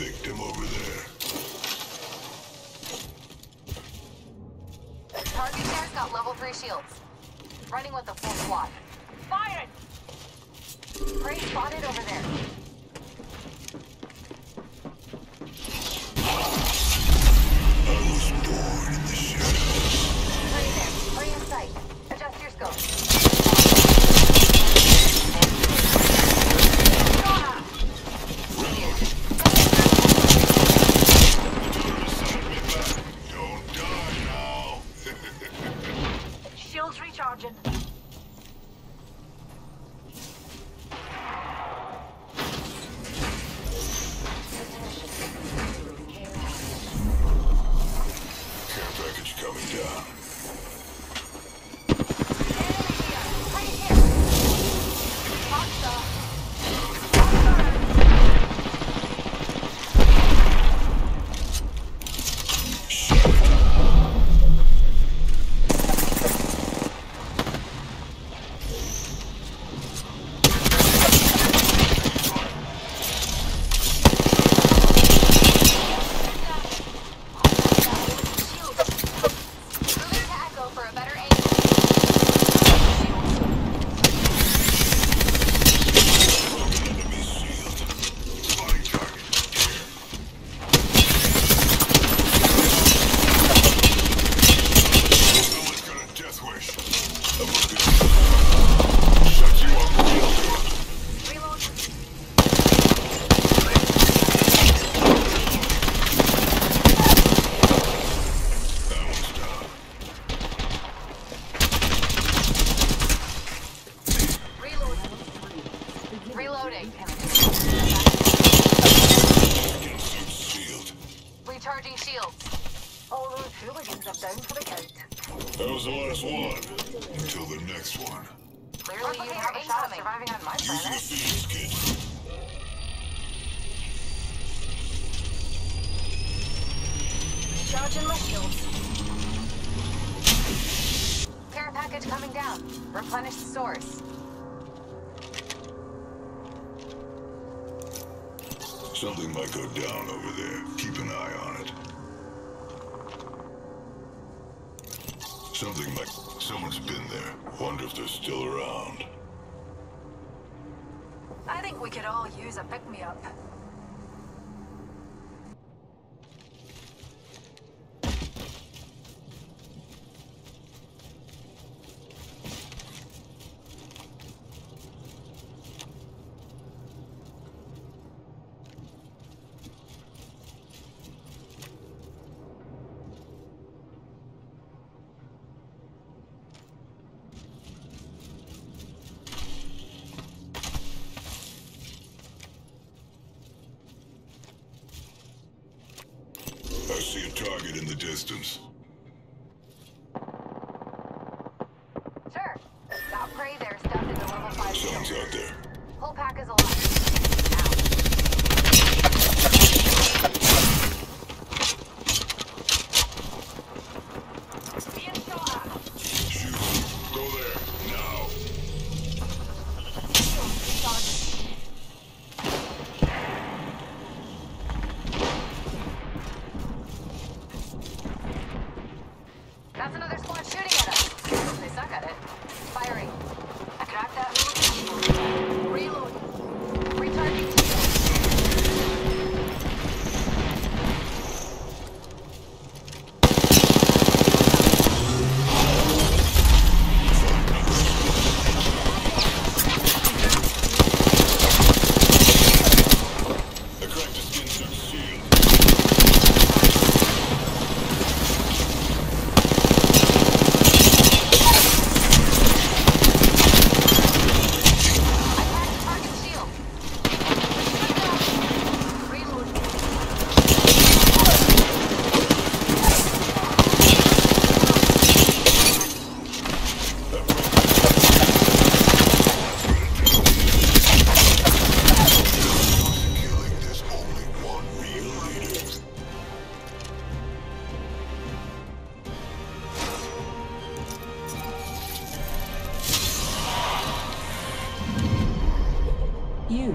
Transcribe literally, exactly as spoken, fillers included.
victim over there. Target there's got level three shields. Running with the full squad. Fire it! Great spotted over there. I was born in the shadows. Three there. Three in sight. Adjust your scope. Recharging. Care package coming down. Enemy here. Right here. Hostile. Recharging shields. All those hooligans have done for the count. That was the last one. Until the next one. Clearly you have a shot at surviving on my planet. Use the fields, kid. Recharging my shields. Care package coming down. Replenish the source. Something might go down over there. Keep an eye on it. Something might... Someone's been there. Wonder if they're still around. I think we could all use a pick-me-up. I see a target in the distance. Sure. Stop prey there, stuff in the level five. Someone's out there. Whole pack is alive. Out. Shoot. Go there. Now. That's another squad shooting at us. They suck at it. Firing. I cracked that. Reload. Recharging. You